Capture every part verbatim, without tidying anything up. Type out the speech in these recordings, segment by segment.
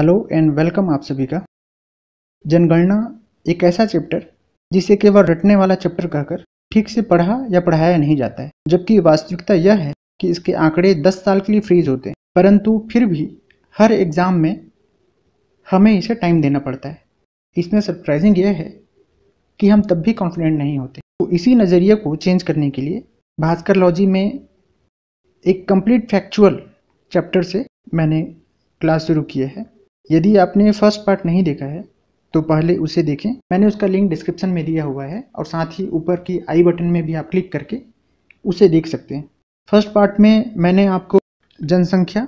Hello and welcome आप सभी का। जनगणना एक ऐसा चैप्टर जिसे केवल रटने वाला चैप्टर कहकर ठीक से पढ़ा या पढ़ाया नहीं जाता है, जबकि वास्तविकता यह है कि इसके आंकड़े दस साल के लिए फ्रीज होते हैं, परंतु फिर भी हर एग्ज़ाम में हमें इसे टाइम देना पड़ता है। इसमें सरप्राइजिंग यह है कि हम तब भी कॉन्फिडेंट नहीं होते। तो इसी नज़रिए को चेंज करने के लिए भास्करलॉजी में एक कम्प्लीट फैक्चुअल चैप्टर से मैंने क्लास शुरू की है। यदि आपने फर्स्ट पार्ट नहीं देखा है तो पहले उसे देखें, मैंने उसका लिंक डिस्क्रिप्शन में दिया हुआ है, और साथ ही ऊपर की आई बटन में भी आप क्लिक करके उसे देख सकते हैं। फर्स्ट पार्ट में मैंने आपको जनसंख्या,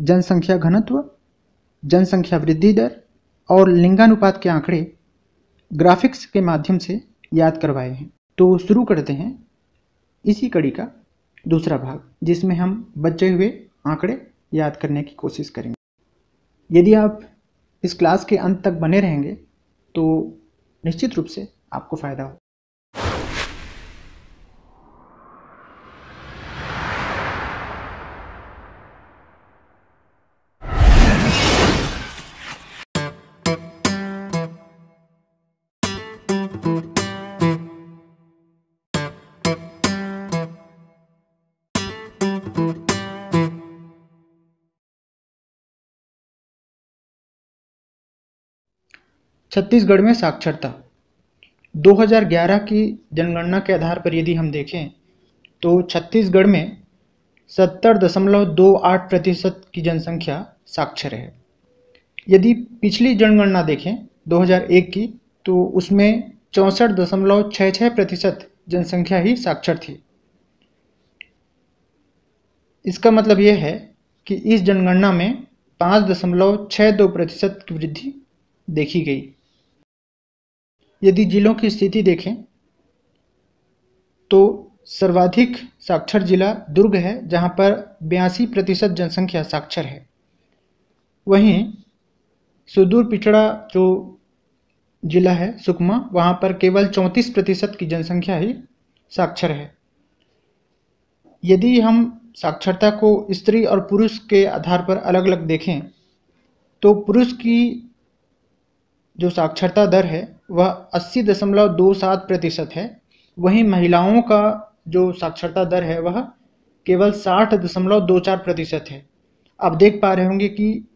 जनसंख्या घनत्व, जनसंख्या वृद्धि दर और लिंगानुपात के आंकड़े ग्राफिक्स के माध्यम से याद करवाए हैं। तो शुरू करते हैं इसी कड़ी का दूसरा भाग, जिसमें हम बचे हुए आंकड़े याद करने की कोशिश करेंगे। यदि आप इस क्लास के अंत तक बने रहेंगे तो निश्चित रूप से आपको फ़ायदा हो। छत्तीसगढ़ में साक्षरता दो हज़ार ग्यारह की जनगणना के आधार पर यदि हम देखें तो छत्तीसगढ़ में सत्तर दशमलव दो आठ प्रतिशत की जनसंख्या साक्षर है। यदि पिछली जनगणना देखें दो हज़ार एक की, तो उसमें चौंसठ दशमलव छः छः प्रतिशत जनसंख्या ही साक्षर थी। इसका मतलब यह है कि इस जनगणना में पाँच दशमलव छः दो प्रतिशत की वृद्धि देखी गई। यदि जिलों की स्थिति देखें तो सर्वाधिक साक्षर जिला दुर्ग है, जहां पर बयासी प्रतिशत जनसंख्या साक्षर है। वहीं सुदूर पिछड़ा जो जिला है सुकमा, वहां पर केवल चौंतीस प्रतिशत की जनसंख्या ही साक्षर है। यदि हम साक्षरता को स्त्री और पुरुष के आधार पर अलग अलग देखें तो पुरुष की जो साक्षरता दर है वह अस्सी दशमलव दो सात प्रतिशत है, वहीं महिलाओं का जो साक्षरता दर है वह केवल साठ दशमलव दो चार प्रतिशत है। आप देख पा रहे होंगे कि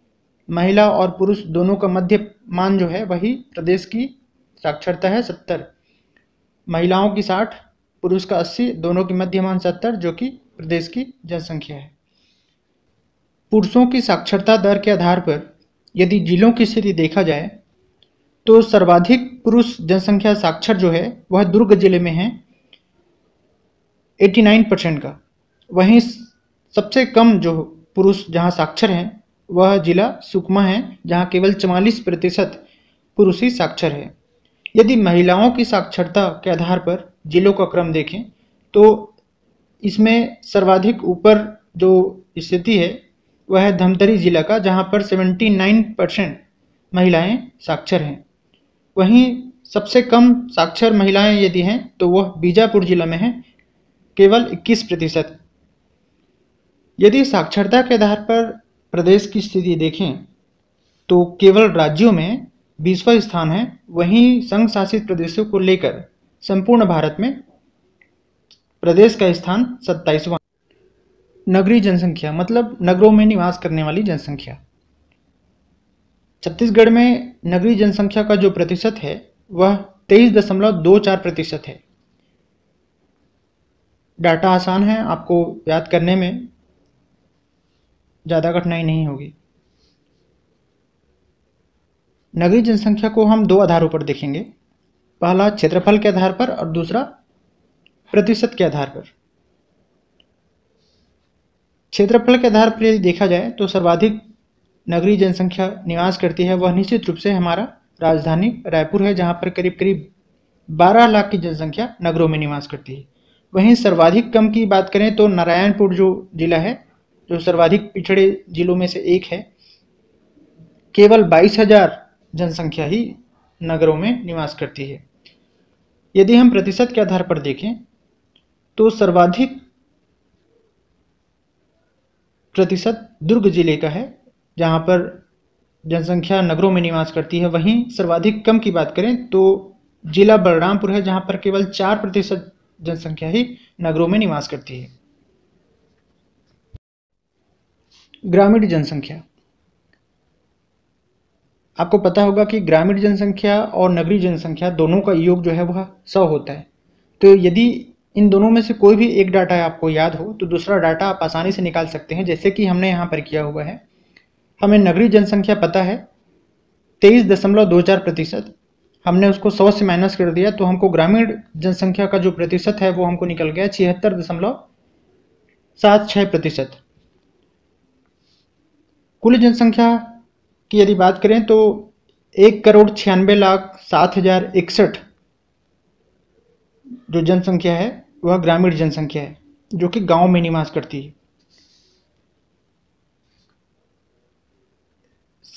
महिला और पुरुष दोनों का मध्य मान जो है वही प्रदेश की साक्षरता है सत्तर, महिलाओं की साठ, पुरुष का अस्सी, दोनों की मध्य मान सत्तर, जो कि प्रदेश की जनसंख्या है। पुरुषों की साक्षरता दर के आधार पर यदि जिलों की स्थिति देखा जाए तो सर्वाधिक पुरुष जनसंख्या साक्षर जो है वह दुर्ग जिले में है नवासी परसेंट का, वहीं सबसे कम जो पुरुष जहां साक्षर हैं वह जिला सुकमा है, जहां केवल चवालीस प्रतिशत पुरुष ही साक्षर है। यदि महिलाओं की साक्षरता के आधार पर जिलों का क्रम देखें तो इसमें सर्वाधिक ऊपर जो स्थिति है वह धमतरी जिला का, जहां पर उन्यासी परसेंट महिलाएं साक्षर हैं। वहीं सबसे कम साक्षर महिलाएं यदि हैं तो वह बीजापुर जिला में हैं, केवल इक्कीस प्रतिशत। यदि साक्षरता के आधार पर प्रदेश की स्थिति देखें तो केवल राज्यों में बीसवां स्थान है, वहीं संघ शासित प्रदेशों को लेकर संपूर्ण भारत में प्रदेश का स्थान सत्ताईसवां। नगरीय जनसंख्या मतलब नगरों में निवास करने वाली जनसंख्या। छत्तीसगढ़ में नगरीय जनसंख्या का जो प्रतिशत है वह तेईस दशमलव दो चार प्रतिशत है। डाटा आसान है, आपको याद करने में ज़्यादा कठिनाई नहीं होगी। नगरीय जनसंख्या को हम दो आधारों पर देखेंगे, पहला क्षेत्रफल के आधार पर और दूसरा प्रतिशत के आधार पर। क्षेत्रफल के आधार पर यदि देखा जाए तो सर्वाधिक नगरीय जनसंख्या निवास करती है वह निश्चित रूप से हमारा राजधानी रायपुर है, जहां पर करीब करीब बारह लाख की जनसंख्या नगरों में निवास करती है। वहीं सर्वाधिक कम की बात करें तो नारायणपुर जो जिला है, जो सर्वाधिक पिछड़े जिलों में से एक है, केवल बाईस हज़ार जनसंख्या ही नगरों में निवास करती है। यदि हम प्रतिशत के आधार पर देखें तो सर्वाधिक प्रतिशत दुर्ग जिले का है, जहाँ पर जनसंख्या नगरों में निवास करती है। वहीं सर्वाधिक कम की बात करें तो जिला बलरामपुर है, जहां पर केवल चार प्रतिशत जनसंख्या ही नगरों में निवास करती है। ग्रामीण जनसंख्या, आपको पता होगा कि ग्रामीण जनसंख्या और नगरीय जनसंख्या दोनों का योग जो है वह सौ होता है। तो यदि इन दोनों में से कोई भी एक डाटा आपको याद हो तो दूसरा डाटा आप आसानी से निकाल सकते हैं, जैसे कि हमने यहाँ पर किया हुआ है। हमें नगरीय जनसंख्या पता है तेईस दशमलव दो चार प्रतिशत, हमने उसको सौ से माइनस कर दिया तो हमको ग्रामीण जनसंख्या का जो प्रतिशत है वो हमको निकल गया छिहत्तर दशमलव सात छः प्रतिशत। कुल जनसंख्या की यदि बात करें तो एक करोड़ छियानवे लाख सात हजार इकसठ जो जनसंख्या है वह ग्रामीण जनसंख्या है, जो कि गांव में निवास करती है।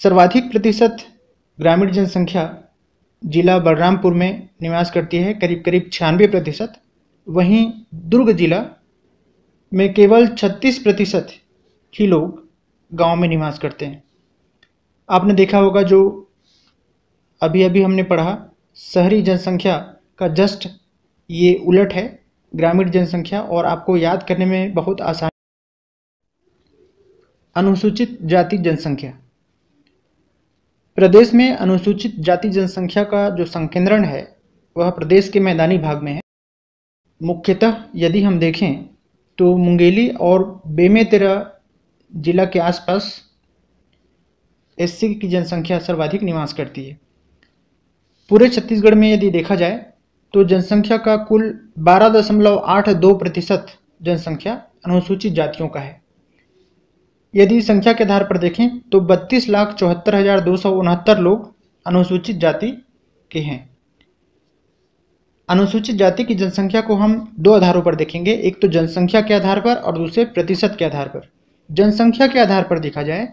सर्वाधिक प्रतिशत ग्रामीण जनसंख्या जिला बलरामपुर में निवास करती है, करीब करीब छियानवे प्रतिशत। वहीं दुर्ग जिला में केवल छत्तीस प्रतिशत ही लोग गांव में निवास करते हैं। आपने देखा होगा जो अभी अभी हमने पढ़ा, शहरी जनसंख्या का जस्ट ये उलट है ग्रामीण जनसंख्या, और आपको याद करने में बहुत आसान। अनुसूचित जाति जनसंख्या, प्रदेश में अनुसूचित जाति जनसंख्या का जो संकेंद्रण है वह प्रदेश के मैदानी भाग में है। मुख्यतः यदि हम देखें तो मुंगेली और बेमेतरा जिला के आसपास एससी की जनसंख्या सर्वाधिक निवास करती है। पूरे छत्तीसगढ़ में यदि देखा जाए तो जनसंख्या का कुल बारह दशमलव आठ दो प्रतिशत जनसंख्या अनुसूचित जातियों का है। यदि संख्या के आधार पर देखें तो बत्तीस लाख चौहत्तर हजार दो सौ उनहत्तर लोग अनुसूचित जाति के हैं। अनुसूचित जाति की जनसंख्या को हम दो आधारों पर देखेंगे, एक तो जनसंख्या के आधार पर और दूसरे प्रतिशत के आधार पर। जनसंख्या के आधार पर देखा जाए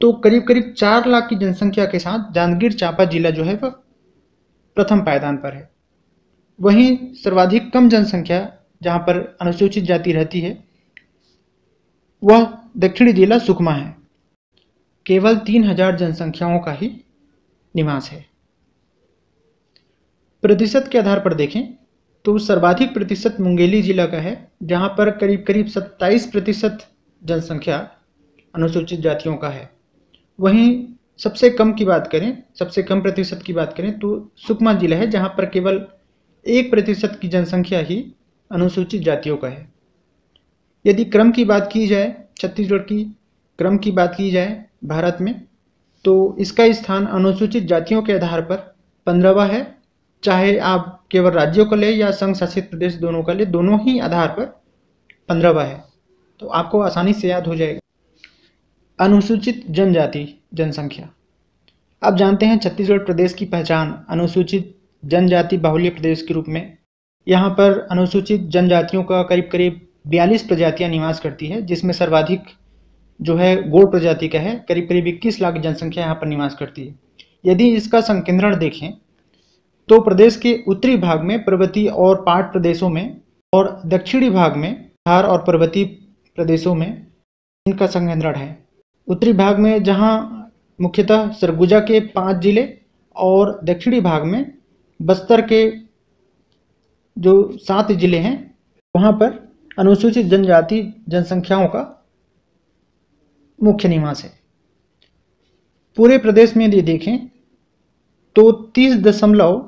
तो करीब करीब चार लाख की जनसंख्या के साथ जांजगीर चांपा जिला जो है वह प्रथम पायदान पर है। वहीं सर्वाधिक कम जनसंख्या जहां पर अनुसूचित जाति रहती है वह दक्षिणी जिला सुकमा है, केवल तीन हजार जनसंख्याओं का ही निवास है। प्रतिशत के आधार पर देखें तो सर्वाधिक प्रतिशत मुंगेली जिला का है, जहां पर करीब करीब सत्ताईस प्रतिशत जनसंख्या अनुसूचित जातियों का है। वहीं सबसे कम की बात करें, सबसे कम प्रतिशत की बात करें तो सुकमा जिला है, जहां पर केवल एक प्रतिशत की जनसंख्या ही अनुसूचित जातियों का है। यदि क्रम की बात की जाए, छत्तीसगढ़ की क्रम की बात की जाए भारत में, तो इसका स्थान अनुसूचित जातियों के आधार पर पंद्रहवां है। चाहे आप केवल राज्यों का ले या संघ शासित प्रदेश दोनों का ले, दोनों ही आधार पर पंद्रहवां है, तो आपको आसानी से याद हो जाएगा। अनुसूचित जनजाति जनसंख्या, आप जानते हैं छत्तीसगढ़ प्रदेश की पहचान अनुसूचित जनजाति बाहुल्य प्रदेश के रूप में। यहाँ पर अनुसूचित जनजातियों का करीब करीब बयालीस प्रजातियाँ निवास करती है, जिसमें सर्वाधिक जो है गौड़ प्रजाति का है, करीब करीब इक्कीस लाख जनसंख्या यहाँ पर निवास करती है। यदि इसका संकेंद्रण देखें तो प्रदेश के उत्तरी भाग में पर्वतीय और पाट प्रदेशों में और दक्षिणी भाग में थार और पर्वतीय प्रदेशों में इनका संकेंद्रण है। उत्तरी भाग में जहां मुख्यतः सरगुजा के पांच जिले और दक्षिणी भाग में बस्तर के जो सात जिले हैं वहां पर अनुसूचित जनजाति जनसंख्याओं का मुख्य निवास है। पूरे प्रदेश में यदि देखें तो तीस दशमलव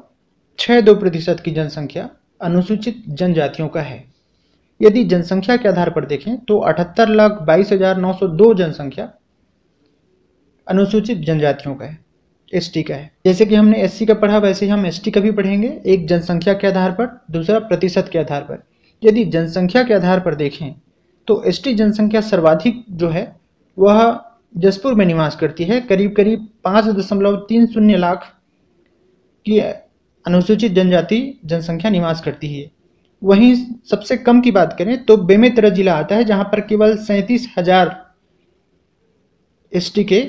छः दो प्रतिशत की जनसंख्या अनुसूचित जनजातियों का है। यदि जनसंख्या के आधार पर देखें तो अठहत्तर लाख बाईस हजार नौ सौ दो जनसंख्या अनुसूचित जनजातियों का है, एसटी का है। जैसे कि हमने एससी का पढ़ा वैसे ही हम एसटी का भी पढ़ेंगे, एक जनसंख्या के आधार पर, दूसरा प्रतिशत के आधार पर। यदि जनसंख्या के आधार पर देखें तो एसटी जनसंख्या सर्वाधिक जो है वह जसपुर में निवास करती है, करीब करीब पाँच दशमलव तीन शून्य लाख की अनुसूचित जनजाति जनसंख्या निवास करती है। वहीं सबसे कम की बात करें तो बेमेतरा जिला आता है, जहां पर केवल सैंतीस हजार एसटी के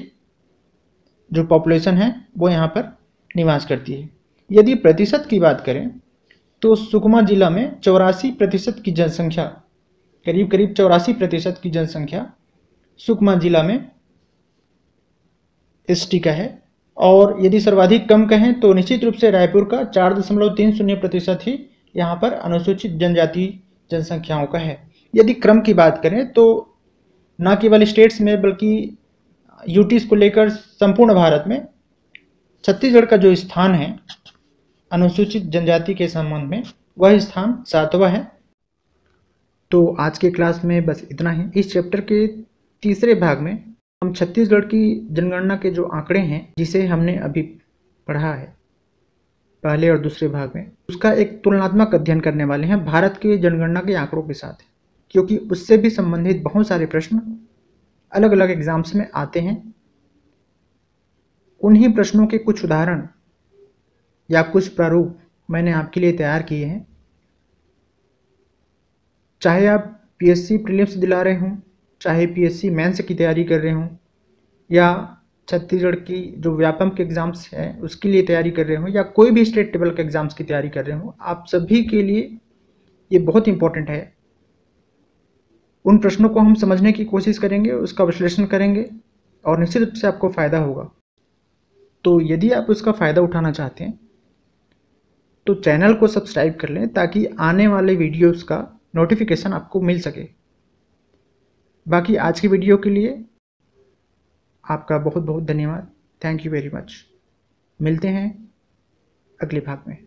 जो पॉपुलेशन है वो यहाँ पर निवास करती है। यदि प्रतिशत की बात करें तो सुकमा जिला में चौरासी प्रतिशत की जनसंख्या, करीब करीब चौरासी प्रतिशत की जनसंख्या सुकमा जिला में एसटी का है। और यदि सर्वाधिक कम कहें तो निश्चित रूप से रायपुर का चार दशमलव तीन शून्य प्रतिशत ही यहाँ पर अनुसूचित जनजाति जनसंख्याओं का है। यदि क्रम की बात करें तो न केवल स्टेट्स में बल्कि यूटीज को लेकर संपूर्ण भारत में छत्तीसगढ़ का जो स्थान है अनुसूचित जनजाति के संबंध में वह स्थान सातवां है। तो आज के क्लास में बस इतना ही। इस चैप्टर के तीसरे भाग में हम छत्तीसगढ़ की जनगणना के जो आंकड़े हैं जिसे हमने अभी पढ़ा है पहले और दूसरे भाग में, उसका एक तुलनात्मक अध्ययन करने वाले हैं भारत के जनगणना के आंकड़ों के साथ, क्योंकि उससे भी संबंधित बहुत सारे प्रश्न अलग अलग एग्जाम्स में आते हैं। उन्हीं प्रश्नों के कुछ उदाहरण या कुछ प्रारूप मैंने आपके लिए तैयार किए हैं। चाहे आप पीएससी प्रीलिम्स दिला रहे हों, चाहे पीएससी मेंस की तैयारी कर रहे हों, या छत्तीसगढ़ की जो व्यापम के एग्ज़ाम्स हैं उसके लिए तैयारी कर रहे हों, या कोई भी स्टेट लेवल के एग्ज़ाम्स की तैयारी कर रहे हों, आप सभी के लिए ये बहुत इम्पोर्टेंट है। उन प्रश्नों को हम समझने की कोशिश करेंगे, उसका विश्लेषण करेंगे और निश्चित रूप से आपको फ़ायदा होगा। तो यदि आप उसका फ़ायदा उठाना चाहते हैं तो चैनल को सब्सक्राइब कर लें ताकि आने वाले वीडियोस का नोटिफिकेशन आपको मिल सके। बाकी आज की वीडियो के लिए आपका बहुत बहुत धन्यवाद। Thank you very much. मिलते हैं अगले भाग में।